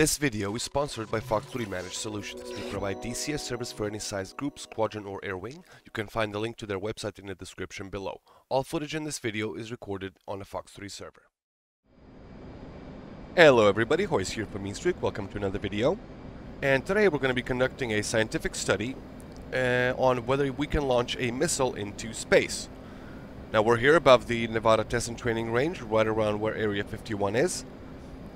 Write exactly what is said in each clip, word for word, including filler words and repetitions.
This video is sponsored by Fox three Managed Solutions. We provide D C S service for any size group, squadron or air wing. You can find the link to their website in the description below. All footage in this video is recorded on a Fox three server. Hello everybody, Hoyce here from Meanstreak. Welcome to another video. And today we're going to be conducting a scientific study uh, on whether we can launch a missile into space. Now we're here above the Nevada Test and Training Range, right around where Area fifty-one is.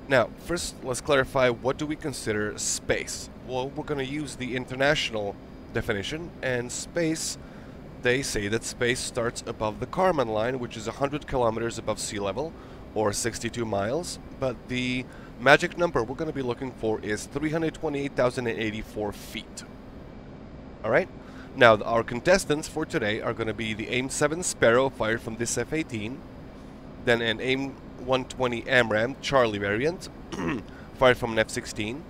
Now, first, let's clarify, what do we consider space? Well, we're going to use the international definition, and space, they say that space starts above the Kármán line, which is one hundred kilometers above sea level, or sixty-two miles, but the magic number we're going to be looking for is three hundred twenty-eight thousand eighty-four feet. Alright? Now, our contestants for today are going to be the AIM seven Sparrow, fired from this F eighteen, then an AIM one twenty AMRAAM Charlie variant, fired from an F sixteen,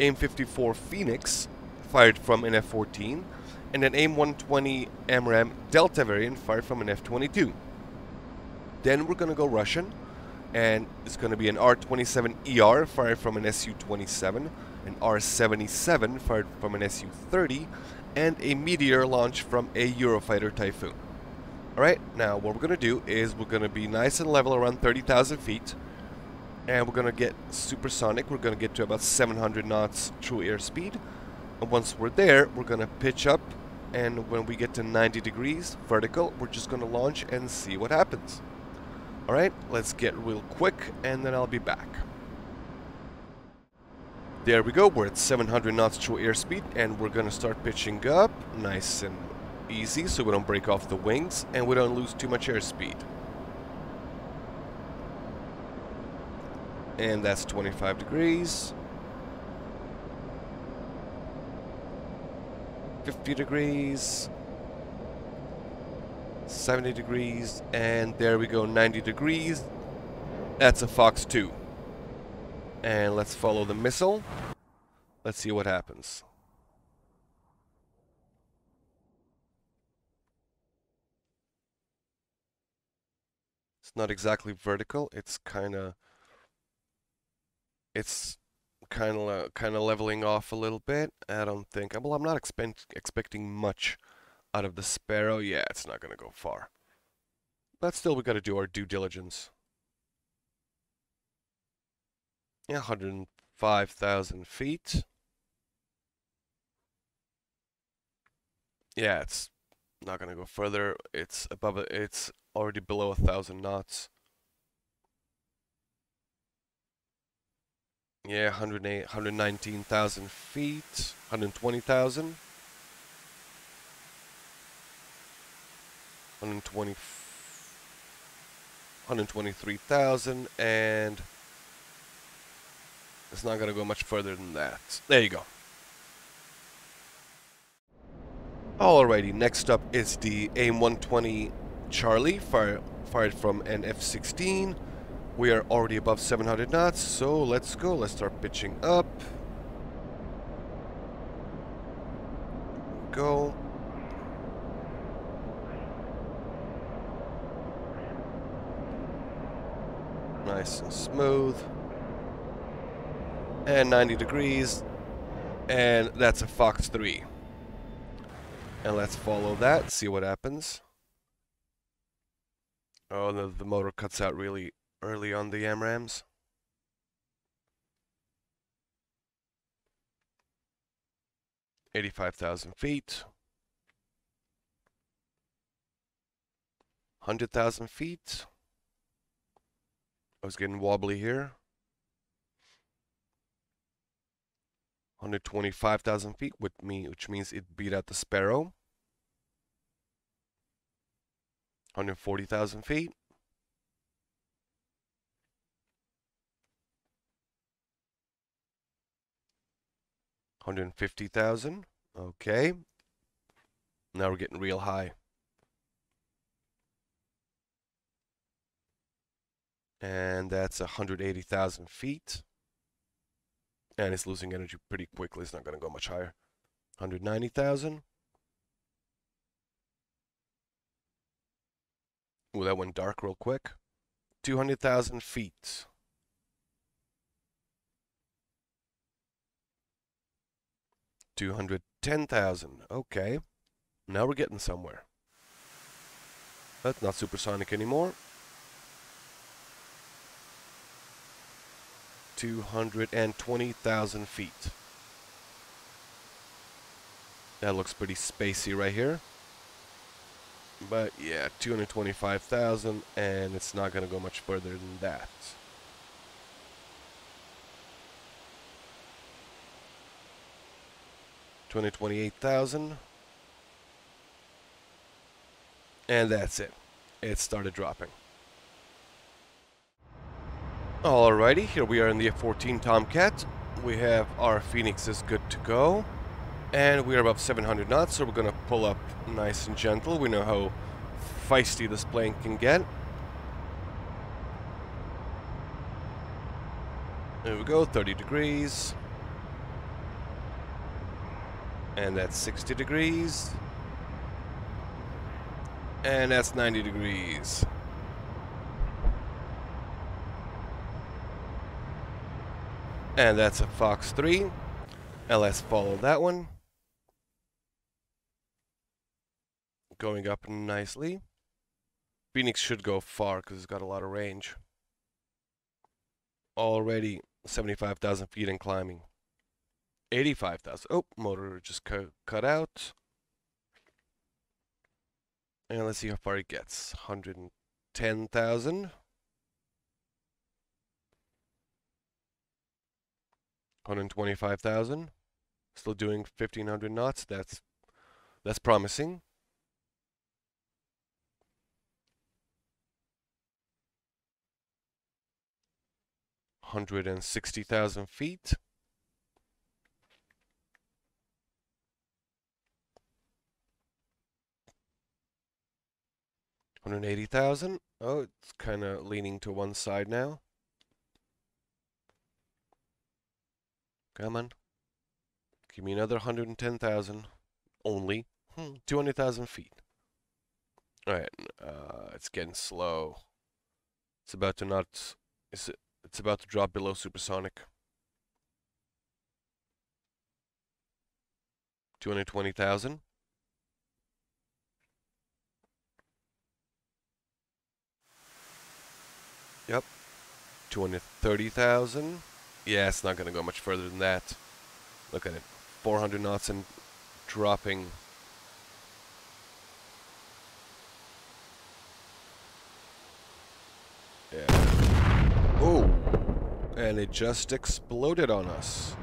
AIM fifty-four Phoenix, fired from an F fourteen, and an AIM one twenty AMRAAM Delta variant, fired from an F twenty-two. Then we're going to go Russian, and it's going to be an R twenty-seven E R, fired from an Su twenty-seven, an R seventy-seven, fired from an Su thirty, and a Meteor launch from a Eurofighter Typhoon. Alright, now what we're going to do is we're going to be nice and level around thirty thousand feet, and we're going to get supersonic. We're going to get to about seven hundred knots true airspeed, and once we're there, we're going to pitch up, and when we get to ninety degrees vertical, we're just going to launch and see what happens. Alright, let's get real quick, and then I'll be back. There we go, we're at seven hundred knots true airspeed, and we're going to start pitching up, nice and easy, so we don't break off the wings and we don't lose too much airspeed. And that's twenty-five degrees, fifty degrees, seventy degrees, and there we go, ninety degrees. That's a Fox two. And let's follow the missile. Let's see what happens. It's not exactly vertical. It's kind of, it's kind of, uh, kind of leveling off a little bit. I don't think. Well, I'm not expect expecting much out of the Sparrow. Yeah, it's not going to go far. But still, we got to do our due diligence. Yeah, one hundred five thousand feet. Yeah, it's not going to go further. It's above. A, it's already below a thousand knots. Yeah, one hundred eight, one hundred nineteen thousand feet, one hundred twenty thousand, one hundred twenty, one hundred twenty-three thousand, and it's not going to go much further than that. There you go. Alrighty, next up is the AIM one twenty Charlie, fire, fired from an F sixteen. We are already above seven hundred knots, so let's go. Let's start pitching up. Go. Nice and smooth. And ninety degrees. And that's a Fox three. And let's follow that, see what happens. Oh, the, the motor cuts out really early on the AMRAAMs. eighty-five thousand feet. one hundred thousand feet. I was getting wobbly here. one hundred twenty-five thousand feet, with me, which means it beat out the Sparrow. one hundred forty thousand feet. one hundred fifty thousand. Okay. Now we're getting real high. And that's one hundred eighty thousand feet. And it's losing energy pretty quickly. It's not going to go much higher. one hundred ninety thousand. Ooh, that went dark real quick. two hundred thousand feet. two hundred ten thousand. Okay. Now we're getting somewhere. That's not supersonic anymore. two hundred twenty thousand feet. That looks pretty spacey right here. But yeah, two hundred twenty-five thousand, and it's not going to go much further than that. two hundred twenty-eight thousand. And that's it. It started dropping. Alrighty, here we are in the F fourteen Tomcat. We have our Phoenixes good to go. And we are above seven hundred knots, so we're going to pull up nice and gentle. We know how feisty this plane can get. There we go, thirty degrees. And that's sixty degrees. And that's ninety degrees. And that's a Fox three. L S followed that one. Going up nicely. Phoenix should go far because it's got a lot of range. Already seventy-five thousand feet and climbing. eighty-five thousand. Oh, motor just cu cut out. And let's see how far it gets. one hundred ten thousand. one hundred twenty-five thousand. Still doing fifteen hundred knots. That's that's promising. one hundred sixty thousand feet. one hundred eighty thousand. Oh, it's kind of leaning to one side now. Come on. Give me another one hundred ten thousand. Only. Hmm. two hundred thousand feet. Alright. Uh, it's getting slow. It's about to not... It's, it's about to drop below supersonic. two hundred twenty thousand. Yep, two hundred thirty thousand. Yeah, it's not going to go much further than that. Look at it, four hundred knots and dropping. Yeah. Oh, and it just exploded on us.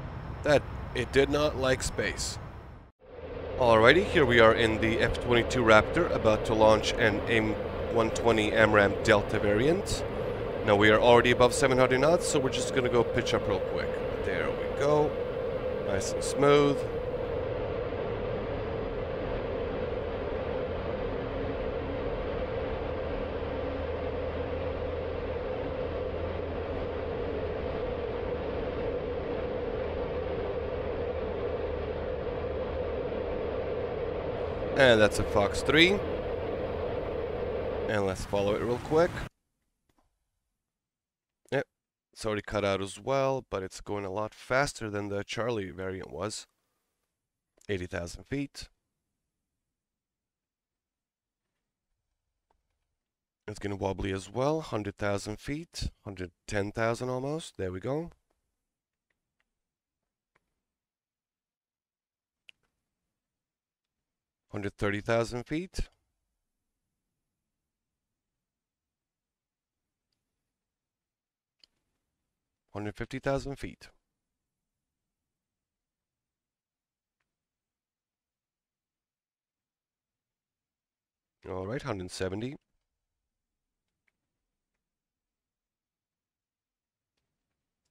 That, it did not like space. Alrighty, here we are in the F twenty-two Raptor, about to launch an AIM one twenty AMRAAM Delta variant. Now we are already above seven hundred knots, so we're just going to go pitch up real quick. There we go. Nice and smooth. And that's a Fox three. And let's follow it real quick. It's already cut out as well, but it's going a lot faster than the Charlie variant was. eighty thousand feet. It's going to wobbly as well. one hundred thousand feet. one hundred ten thousand almost. There we go. one hundred thirty thousand feet. one hundred fifty thousand feet. All right, one hundred seventy.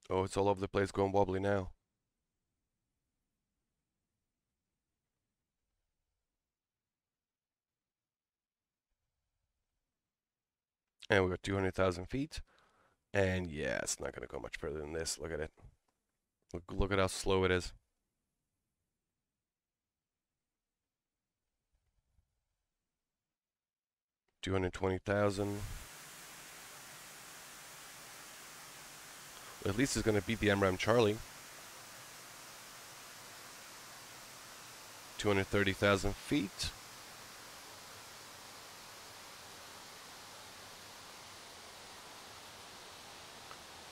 Oh, it's all over the place, going wobbly now. And we've got two hundred thousand feet. And yeah, it's not going to go much further than this. Look at it. Look, look at how slow it is. two hundred twenty thousand. At least it's going to beat the AMRAAM Charlie. two hundred thirty thousand feet.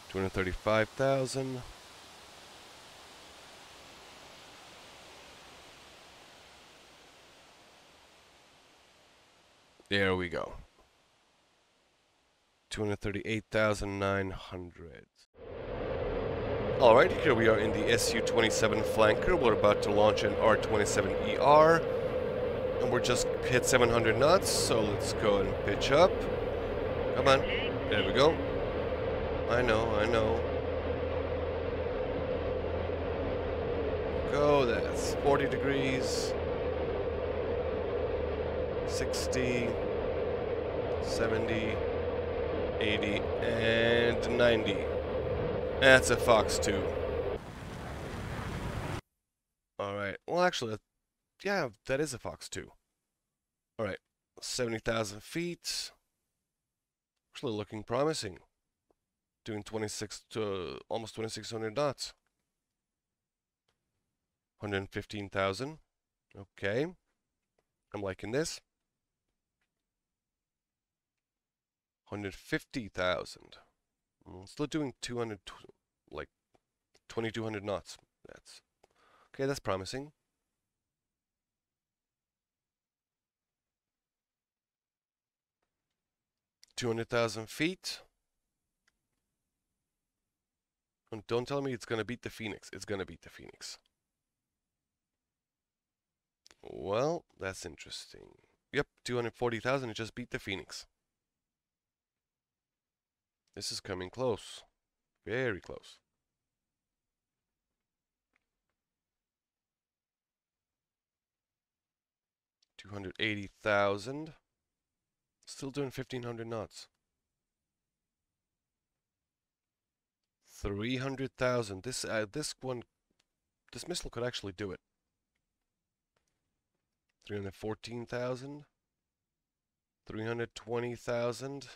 two hundred thirty-five thousand. There we go. two hundred thirty-eight thousand nine hundred. Alright, here we are in the S U twenty-seven flanker. We're about to launch an R twenty-seven E R. And we're just hit seven hundred knots, so let's go and pitch up. Come on. There we go. I know, I know. Go, that's forty degrees. sixty. seventy. eighty. And ninety. That's a Fox two. Alright, well actually, yeah, that is a Fox two. Alright, seventy thousand feet. Actually looking promising. Doing twenty-six to almost twenty-six hundred knots. one hundred fifteen thousand. Okay. I'm liking this. one hundred fifty thousand. Still doing two hundred, like twenty-two hundred knots. That's okay. That's promising. two hundred thousand feet. And don't tell me it's gonna beat the Phoenix. It's gonna beat the Phoenix. Well, that's interesting. Yep, two hundred forty thousand. It just beat the Phoenix. This is coming close. Very close. two hundred eighty thousand. Still doing fifteen hundred knots. three hundred thousand. This uh, this one, this missile could actually do it. three hundred fourteen thousand. three hundred twenty thousand.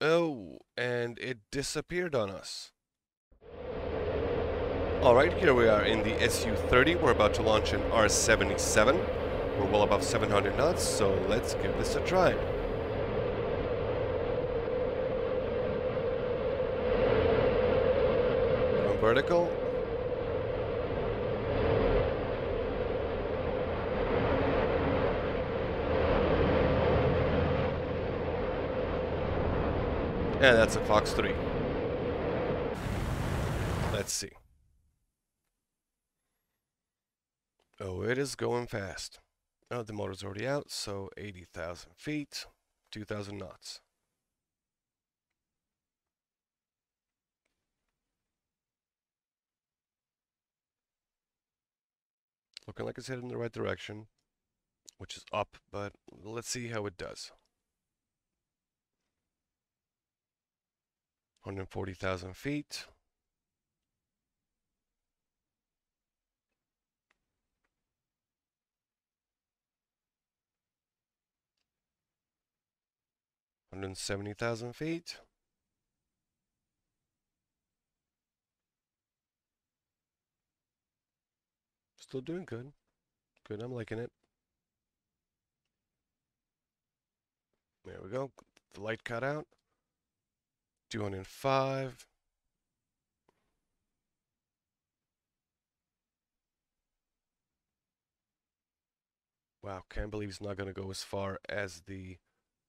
Oh, and it disappeared on us. Alright, here we are in the S U thirty. We're about to launch an R seventy-seven. We're well above seven hundred knots, so let's give this a try. From vertical. Yeah, that's a Fox three. Let's see. Oh, it is going fast. Oh, the motor's already out, so eighty thousand feet, two thousand knots. Looking like it's headed in the right direction, which is up, but let's see how it does. one hundred forty thousand feet. one hundred seventy thousand feet. Still doing good. Good, I'm liking it. There we go. The light cut out. two hundred five. Wow, can't believe it's not going to go as far as the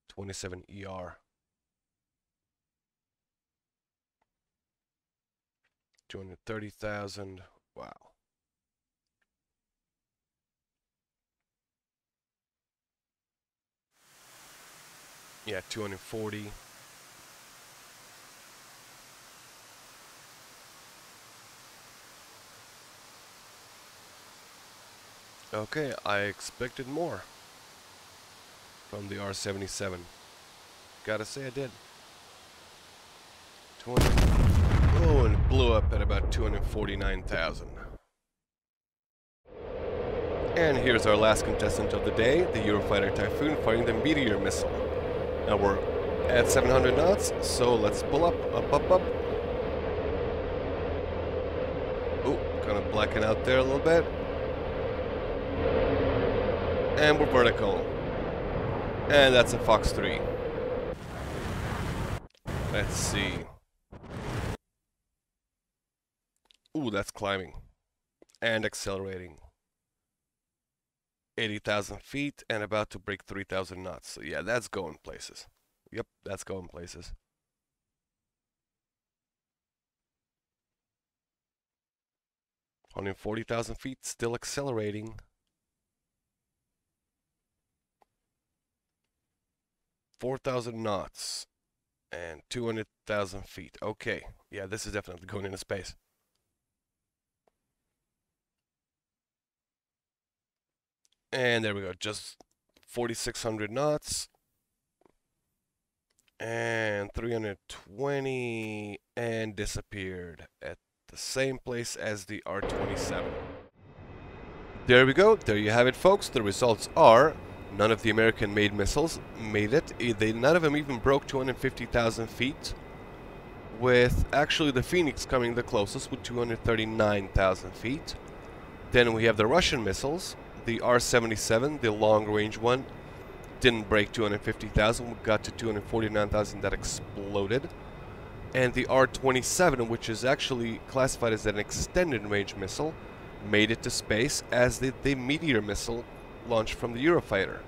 twenty-seven E R. two hundred thirty thousand. Wow. Yeah, two hundred forty. Okay, I expected more from the R seventy-seven. Gotta say I did. twenty. Oh, and it blew up at about two hundred forty-nine thousand. And here's our last contestant of the day, the Eurofighter Typhoon firing the Meteor missile. Now we're at seven hundred knots, so let's pull up, up, up, up. Oh, kind of blacking out there a little bit. and we're vertical. And that's a Fox three. Let's see. Ooh, that's climbing and accelerating. eighty thousand feet and about to break three thousand knots. So yeah, that's going places. Yep, that's going places. one hundred forty thousand feet, still accelerating. four thousand knots and two hundred thousand feet. Okay, yeah, this is definitely going into space. And there we go, just forty-six hundred knots. And three hundred twenty, and disappeared at the same place as the R twenty-seven. There we go, there you have it, folks. The results are none of the American-made missiles made it. They, none of them even broke two hundred fifty thousand feet, with actually the Phoenix coming the closest with two hundred thirty-nine thousand feet. Then we have the Russian missiles. The R seventy-seven, the long-range one, didn't break two hundred fifty thousand. We got to two hundred forty-nine thousand. That exploded. And the R twenty-seven, which is actually classified as an extended-range missile, made it to space, as did the Meteor missile launched from the Eurofighter.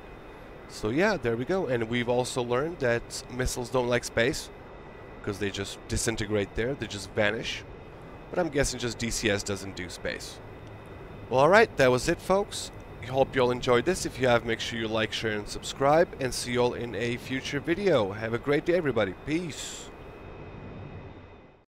So yeah, there we go. And we've also learned that missiles don't like space, because they just disintegrate there. They just vanish. But I'm guessing just D C S doesn't do space. Well, alright, that was it, folks. I hope you all enjoyed this. If you have, make sure you like, share, and subscribe. And see you all in a future video. Have a great day, everybody. Peace.